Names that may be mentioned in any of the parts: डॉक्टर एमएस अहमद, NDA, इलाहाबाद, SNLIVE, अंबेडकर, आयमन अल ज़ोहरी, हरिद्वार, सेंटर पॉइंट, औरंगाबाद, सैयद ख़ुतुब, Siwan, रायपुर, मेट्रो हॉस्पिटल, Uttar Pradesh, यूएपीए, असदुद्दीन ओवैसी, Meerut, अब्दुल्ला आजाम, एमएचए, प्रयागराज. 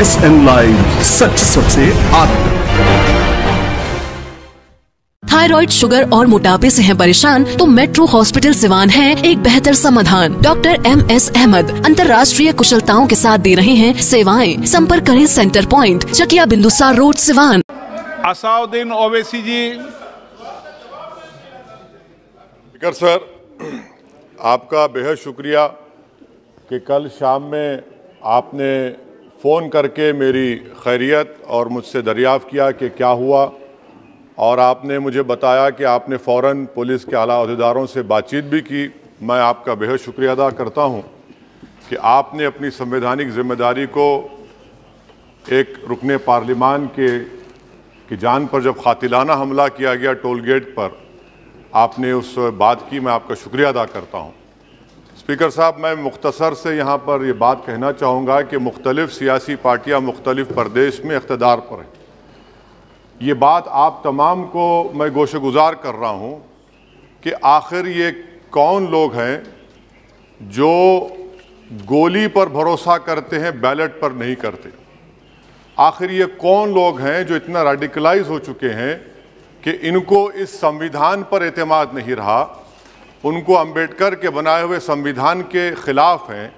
SN live, सच सबसे आगे। Thyroid, sugar और मोटापे से हैं परेशान तो मेट्रो हॉस्पिटल सिवान है एक बेहतर समाधान। डॉक्टर एमएस अहमद अंतर्राष्ट्रीय कुशलताओं के साथ दे रहे हैं सेवाएं। संपर्क करें सेंटर पॉइंट, Chakia Bindusar road, Siwan. असदुद्दीन ओवैसी ji. Speaker sir, आपका बेहद शुक्रिया कि कल शाम में आपने फ़ोन करके मेरी खैरियत और मुझसे दरियाफ़त किया कि क्या हुआ, और आपने मुझे बताया कि आपने फ़ौरन पुलिस के आला अहदेदारों से बातचीत भी की। मैं आपका बेहद शुक्रिया अदा करता हूं कि आपने अपनी संवैधानिक ज़िम्मेदारी को एक रुकने पार्लिमान की जान पर जब क़ातिलाना हमला किया गया टोल गेट पर, आपने उस बात की। मैं आपका शुक्रिया अदा करता हूं। स्पीकर साहब, मैं मुख्तसर से यहाँ पर ये बात कहना चाहूँगा कि मुख्तलिफ़ सियासी पार्टियाँ मुख्तलिफ़ प्रदेश में इक़्तिदार पर हैं। ये बात आप तमाम को मैं गोशगुजार कर रहा हूँ कि आखिर ये कौन लोग हैं जो गोली पर भरोसा करते हैं, बैलेट पर नहीं करते। आखिर ये कौन लोग हैं जो इतना रेडिकलाइज हो चुके हैं कि इनको इस संविधान पर एतमाद नहीं रहा, उनको अंबेडकर के बनाए हुए संविधान के ख़िलाफ़ हैं,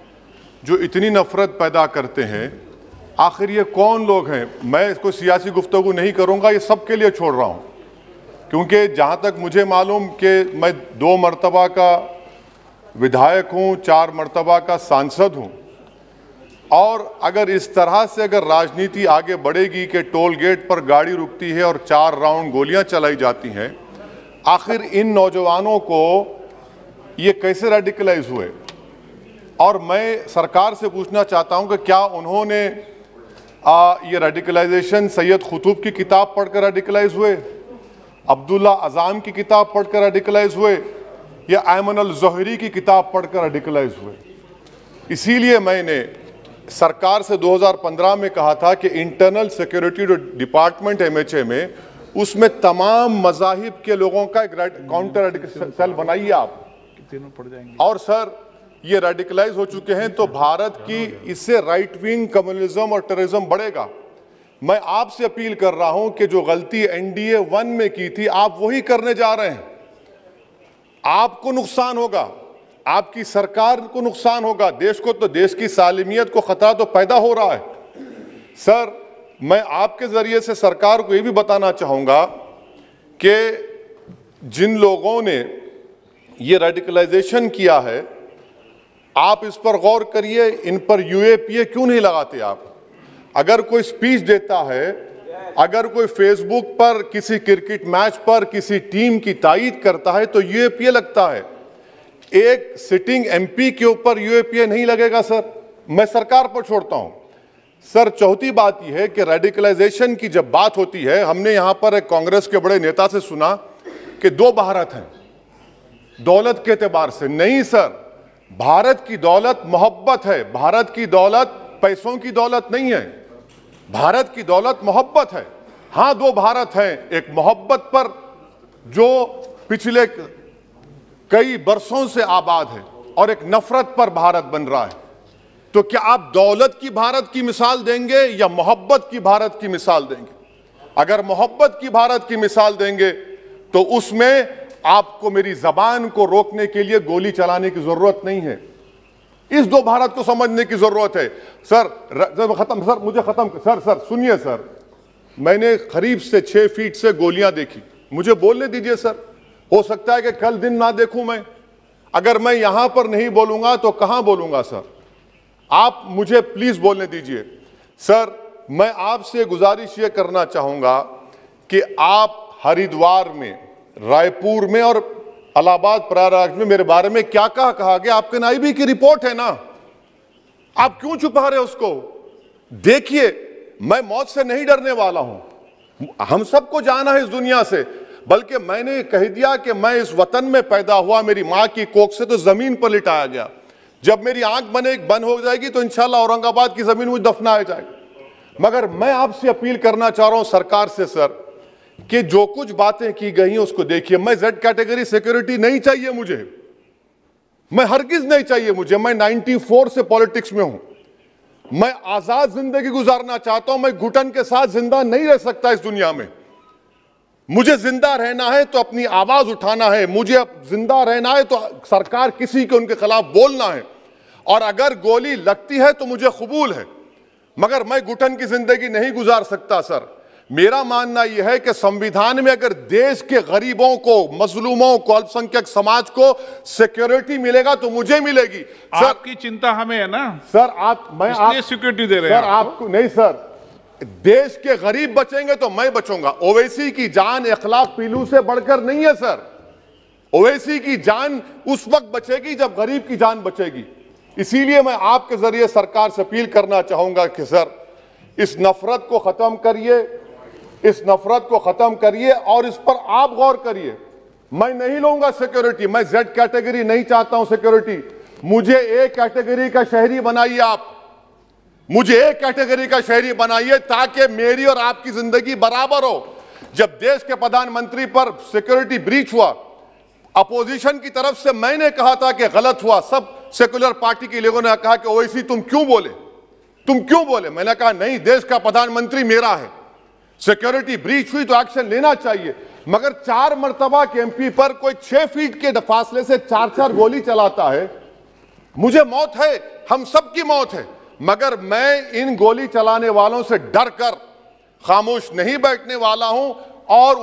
जो इतनी नफ़रत पैदा करते हैं। आखिर ये कौन लोग हैं? मैं इसको सियासी गुफ्तगू नहीं करूँगा, ये सब के लिए छोड़ रहा हूँ, क्योंकि जहाँ तक मुझे मालूम कि मैं 2 मरतबा का विधायक हूँ, 4 मरतबा का सांसद हूँ, और अगर इस तरह से अगर राजनीति आगे बढ़ेगी कि टोल गेट पर गाड़ी रुकती है और 4 राउंड गोलियाँ चलाई जाती हैं, आखिर इन नौजवानों को ये कैसे रेडिकलाइज हुए? और मैं सरकार से पूछना चाहता हूँ कि क्या उन्होंने ये रेडिकलाइजेशन सैयद ख़ुतुब की किताब पढ़कर रेडिकलाइज हुए, अब्दुल्ला आजाम की किताब पढ़कर रेडिकलाइज हुए, या आयमन अल ज़ोहरी की किताब पढ़कर रेडिकलाइज हुए? इसीलिए मैंने सरकार से 2015 में कहा था कि इंटरनल सिक्योरिटी डिपार्टमेंट एमएचए में, उसमें तमाम मज़ाहिब के लोगों का एक काउंटर रेडिकल सेल बनाइए आप। और सर, ये रेडिकलाइज हो चुके हैं तो भारत की इससे राइट विंग कम्युनिज्म और टेररिज्म बढ़ेगा। मैं आपसे अपील कर रहा हूं कि जो गलती NDA 1 में की थी, आप वही करने जा रहे हैं। आपको नुकसान होगा, आपकी सरकार को नुकसान होगा, देश को, तो देश की सालिमियत को खतरा तो पैदा हो रहा है। सर, मैं आपके जरिए से सरकार को ये भी बताना चाहूँगा कि जिन लोगों ने ये रेडिकलाइजेशन किया है, आप इस पर गौर करिए, इन पर यूएपीए क्यों नहीं लगाते आप? अगर कोई स्पीच देता है, अगर कोई फेसबुक पर किसी क्रिकेट मैच पर किसी टीम की तायीद करता है तो यूएपीए लगता है। एक सिटिंग MP के ऊपर यूएपीए नहीं लगेगा। सर, मैं सरकार पर छोड़ता हूं। सर, चौथी बात यह है कि रेडिकलाइजेशन की जब बात होती है, हमने यहाँ पर एक कांग्रेस के बड़े नेता से सुना कि 2 भारत हैं दौलत के एतबार से। नहीं सर, भारत की दौलत मोहब्बत है, भारत की दौलत पैसों की दौलत नहीं है, भारत की दौलत मोहब्बत है। हाँ, 2 भारत हैं, एक मोहब्बत पर जो पिछले कई बरसों से आबाद है, और एक नफरत पर भारत बन रहा है। तो क्या आप दौलत की भारत की मिसाल देंगे या मोहब्बत की भारत की मिसाल देंगे? अगर मोहब्बत की भारत की मिसाल देंगे तो उसमें आपको मेरी जबान को रोकने के लिए गोली चलाने की जरूरत नहीं है। इस 2 भारत को समझने की जरूरत है। सर खत्म, सर मुझे खत्म, सर सुनिए सर, मैंने करीब से 6 फीट से गोलियां देखी, मुझे बोलने दीजिए सर। हो सकता है कि कल दिन ना देखूं मैं, अगर मैं यहां पर नहीं बोलूंगा तो कहां बोलूंगा? सर आप मुझे प्लीज बोलने दीजिए। सर, मैं आपसे गुजारिश ये करना चाहूंगा कि आप हरिद्वार में, रायपुर में और इलाहाबाद प्रयागराज में मेरे बारे में क्या कहा गया, आपके NIB की रिपोर्ट है ना, आप क्यों छुपा रहे उसको? देखिए, मैं मौत से नहीं डरने वाला हूं, हम सबको जाना है इस दुनिया से, बल्कि मैंने कह दिया कि मैं इस वतन में पैदा हुआ, मेरी माँ की कोख से तो जमीन पर लिटाया गया। जब मेरी आंख बंद हो जाएगी तो इंशाल्लाह औरंगाबाद की जमीन मुझे दफनाया जाएगा। मगर मैं आपसे अपील करना चाह रहा हूँ सरकार से सर, कि जो कुछ बातें की गई हैं उसको देखिए। मैं Z कैटेगरी सिक्योरिटी नहीं चाहिए मुझे, मैं हरगिज नहीं चाहिए मुझे। मैं 94 से पॉलिटिक्स में हूं, मैं आजाद जिंदगी गुजारना चाहता हूं, मैं घुटन के साथ जिंदा नहीं रह सकता इस दुनिया में। मुझे जिंदा रहना है तो अपनी आवाज उठाना है, मुझे जिंदा रहना है तो सरकार किसी के उनके खिलाफ बोलना है, और अगर गोली लगती है तो मुझे कबूल है, मगर मैं घुटन की जिंदगी नहीं गुजार सकता। सर, मेरा मानना यह है कि संविधान में अगर देश के गरीबों को, मजलूमों को, अल्पसंख्यक समाज को सिक्योरिटी मिलेगा तो मुझे मिलेगी। आपकी चिंता हमें है ना सर, मैं सिक्योरिटी दे रहे हैं आपको नहीं सर, देश के गरीब बचेंगे तो मैं बचूंगा। ओवैसी की जान इखलाक पीलू से बढ़कर नहीं है सर। ओवैसी की जान उस वक्त बचेगी जब गरीब की जान बचेगी। इसीलिए मैं आपके जरिए सरकार से अपील करना चाहूंगा कि सर, इस नफरत को खत्म करिए, इस नफरत को खत्म करिए और इस पर आप गौर करिए। मैं नहीं लूंगा सिक्योरिटी, मैं जेड कैटेगरी नहीं चाहता हूं सिक्योरिटी। मुझे ए कैटेगरी का शहरी बनाइए आप, मुझे ए कैटेगरी का शहरी बनाइए ताकि मेरी और आपकी जिंदगी बराबर हो। जब देश के प्रधानमंत्री पर सिक्योरिटी ब्रीच हुआ, अपोजिशन की तरफ से मैंने कहा था कि गलत हुआ, सब सेकुलर पार्टी के लोगों ने कहा कि ओवैसी तुम क्यों बोले, तुम क्यों बोले। मैंने कहा नहीं, देश का प्रधानमंत्री मेरा है, सिक्योरिटी ब्रीच हुई तो एक्शन लेना चाहिए। मगर 4 मरतबा के एमपी पर कोई 6 फीट के फासले से 4-4 गोली चलाता है। मुझे मौत है, हम सब की मौत है, मगर मैं इन गोली चलाने वालों से डरकर खामोश नहीं बैठने वाला हूं। और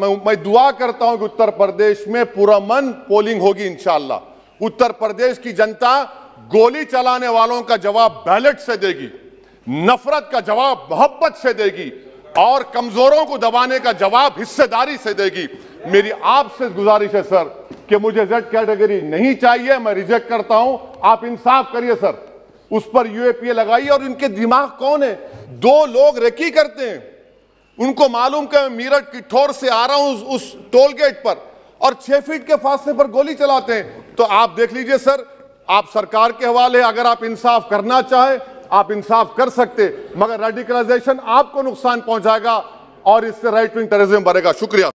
मैं दुआ करता हूं कि उत्तर प्रदेश में पुरअमन पोलिंग होगी इंशाल्लाह। उत्तर प्रदेश की जनता गोली चलाने वालों का जवाब बैलेट से देगी, नफरत का जवाब मोहब्बत से देगी, और कमजोरों को दबाने का जवाब हिस्सेदारी से देगी। मेरी आपसे गुजारिश है सर कि मुझे जेड कैटेगरी नहीं चाहिए, मैं रिजेक्ट करता हूं। आप इंसाफ करिए सर, उस पर यूएपीए लगाइए। और इनके दिमाग कौन है, 2 लोग रेकी करते हैं, उनको मालूम कि मैं मीरठ की ठोर से आ रहा हूं उस टोल गेट पर, और 6 फीट के फासले पर गोली चलाते हैं। तो आप देख लीजिए सर, आप सरकार के हवाले, अगर आप इंसाफ करना चाहे आप इंसाफ कर सकते, मगर रेडिकलाइजेशन आपको नुकसान पहुंचाएगा और इससे राइट विंग टेररिज्म बढ़ेगा। शुक्रिया।